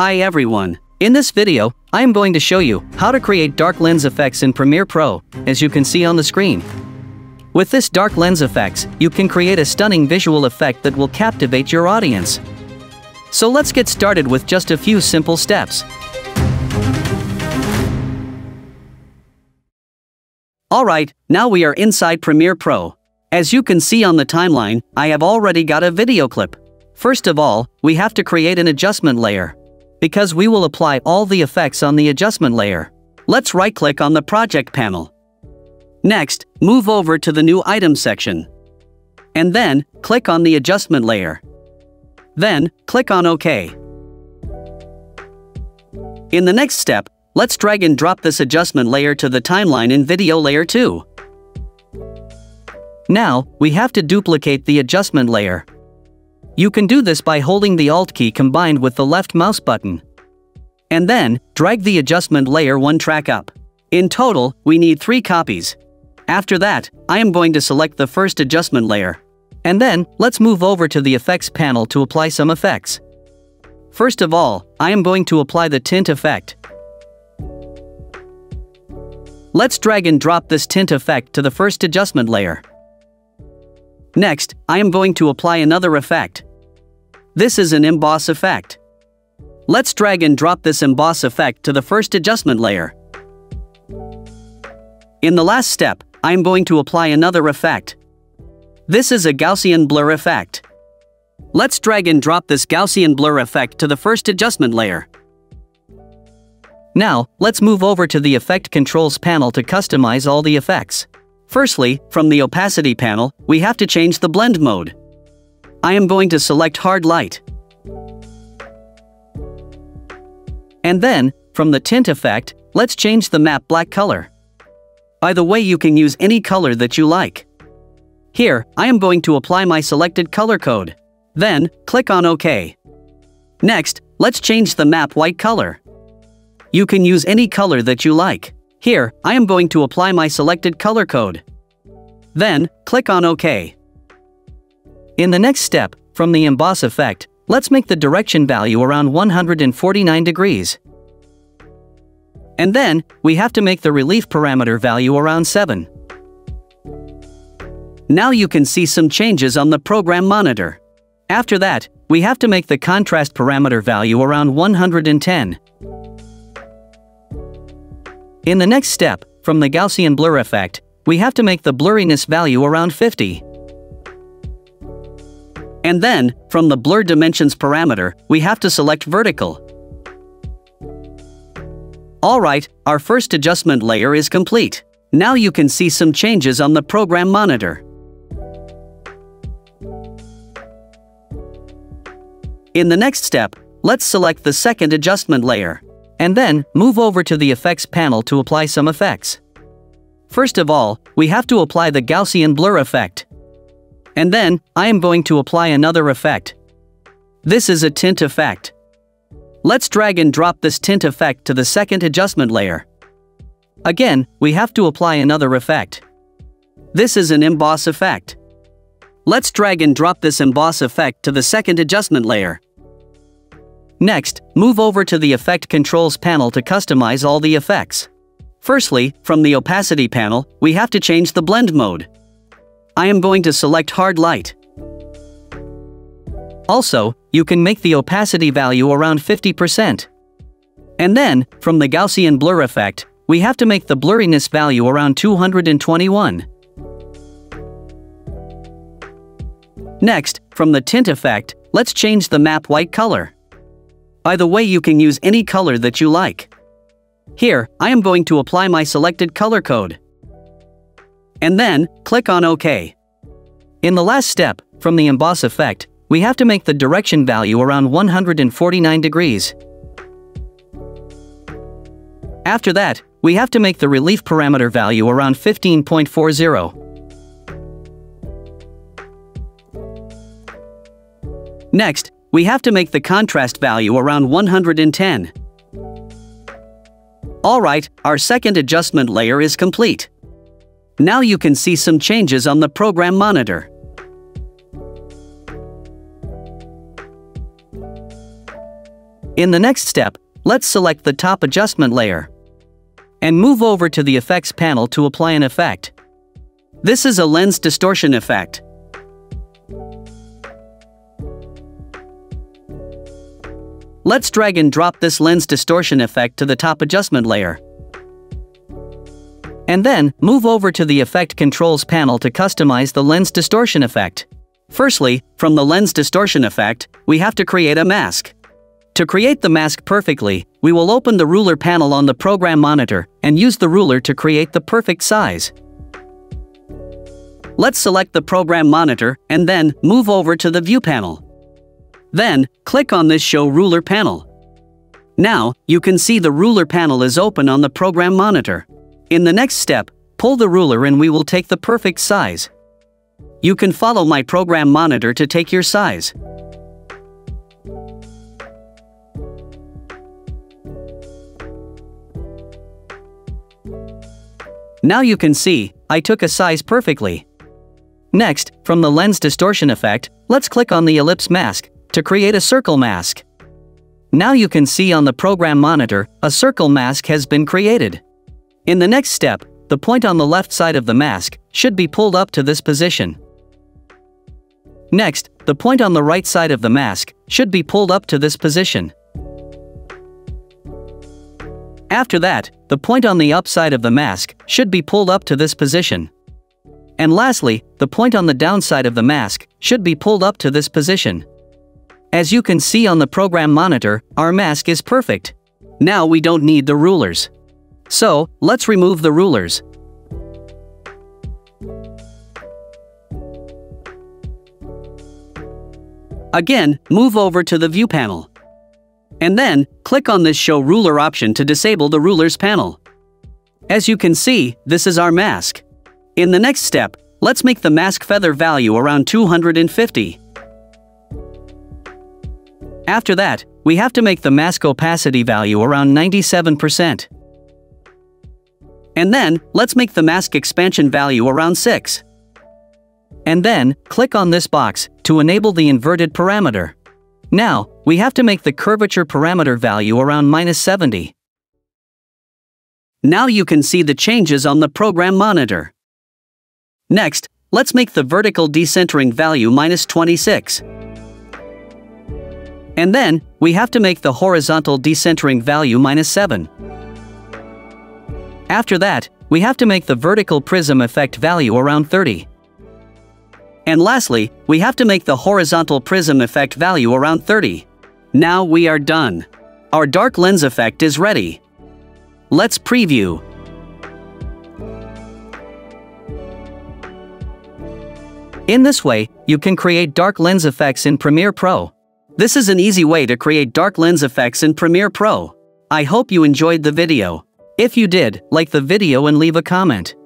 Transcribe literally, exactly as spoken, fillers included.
Hi everyone! In this video, I am going to show you how to create dark lens effects in Premiere Pro, as you can see on the screen. With this dark lens effects, you can create a stunning visual effect that will captivate your audience. So let's get started with just a few simple steps. Alright, now we are inside Premiere Pro. As you can see on the timeline, I have already got a video clip. First of all, we have to create an adjustment layer, because we will apply all the effects on the adjustment layer. Let's right-click on the project panel. Next, move over to the new item section. And then, click on the adjustment layer. Then, click on OK. In the next step, let's drag and drop this adjustment layer to the timeline in video layer two. Now, we have to duplicate the adjustment layer. You can do this by holding the Alt key combined with the left mouse button. And then, drag the adjustment layer one track up. In total, we need three copies. After that, I am going to select the first adjustment layer. And then, let's move over to the effects panel to apply some effects. First of all, I am going to apply the tint effect. Let's drag and drop this tint effect to the first adjustment layer. Next, I am going to apply another effect. This is an emboss effect. Let's drag and drop this emboss effect to the first adjustment layer. In the last step, I am going to apply another effect. This is a Gaussian blur effect. Let's drag and drop this Gaussian blur effect to the first adjustment layer. Now, let's move over to the Effect Controls panel to customize all the effects. Firstly, from the Opacity panel, we have to change the Blend mode. I am going to select Hard Light. And then, from the Tint effect, let's change the Matte Black color. By the way, you can use any color that you like. Here, I am going to apply my selected color code. Then, click on OK. Next, let's change the Matte White color. You can use any color that you like. Here, I am going to apply my selected color code. Then, click on OK. In the next step, from the emboss effect, let's make the direction value around one hundred forty-nine degrees. And then, we have to make the relief parameter value around seven. Now you can see some changes on the program monitor. After that, we have to make the contrast parameter value around one hundred ten. In the next step, from the Gaussian blur effect, we have to make the blurriness value around fifty. And then, from the blur dimensions parameter, we have to select vertical. Alright, our first adjustment layer is complete. Now you can see some changes on the program monitor. In the next step, let's select the second adjustment layer. And then, move over to the Effects panel to apply some effects. First of all, we have to apply the Gaussian blur effect. And then, I am going to apply another effect. This is a tint effect. Let's drag and drop this tint effect to the second adjustment layer. Again, we have to apply another effect. This is an emboss effect. Let's drag and drop this emboss effect to the second adjustment layer. Next, move over to the Effect Controls panel to customize all the effects. Firstly, from the Opacity panel, we have to change the Blend mode. I am going to select Hard Light. Also, you can make the opacity value around fifty percent. And then, from the Gaussian blur effect, we have to make the blurriness value around two hundred twenty-one. Next, from the Tint effect, let's change the Matte White color. By the way, you can use any color that you like. Here, I am going to apply my selected color code. And then, click on OK. In the last step, from the emboss effect, we have to make the direction value around one hundred forty-nine degrees. After that, we have to make the relief parameter value around fifteen point four zero. Next, we have to make the contrast value around one hundred ten. Alright, our second adjustment layer is complete. Now you can see some changes on the program monitor. In the next step, let's select the top adjustment layer and move over to the effects panel to apply an effect. This is a lens distortion effect. Let's drag and drop this lens distortion effect to the top adjustment layer. And then, move over to the Effect Controls panel to customize the lens distortion effect. Firstly, from the lens distortion effect, we have to create a mask. To create the mask perfectly, we will open the ruler panel on the program monitor and use the ruler to create the perfect size. Let's select the program monitor and then move over to the view panel. Then, click on this Show Ruler panel. Now, you can see the ruler panel is open on the program monitor. In the next step, pull the ruler and we will take the perfect size. You can follow my program monitor to take your size. Now you can see, I took a size perfectly. Next, from the lens distortion effect, let's click on the ellipse mask to create a circle mask. Now you can see on the program monitor, a circle mask has been created. In the next step, the point on the left side of the mask should be pulled up to this position. Next, the point on the right side of the mask should be pulled up to this position. After that, the point on the up side of the mask should be pulled up to this position. And lastly, the point on the down side of the mask should be pulled up to this position. As you can see on the program monitor, our mask is perfect. Now we don't need the rulers. So, let's remove the rulers. Again, move over to the View panel. And then, click on this Show Ruler option to disable the Rulers panel. As you can see, this is our mask. In the next step, let's make the mask feather value around two hundred fifty. After that, we have to make the mask opacity value around ninety-seven percent. And then, let's make the mask expansion value around six. And then, click on this box to enable the inverted parameter. Now, we have to make the curvature parameter value around minus seventy. Now you can see the changes on the program monitor. Next, let's make the vertical decentering value minus twenty-six. And then, we have to make the horizontal decentering value minus seven. After that, we have to make the vertical prism effect value around thirty. And lastly, we have to make the horizontal prism effect value around thirty. Now we are done. Our dark lens effect is ready. Let's preview. In this way, you can create dark lens effects in Premiere Pro. This is an easy way to create dark lens effects in Premiere Pro. I hope you enjoyed the video. If you did, like the video and leave a comment.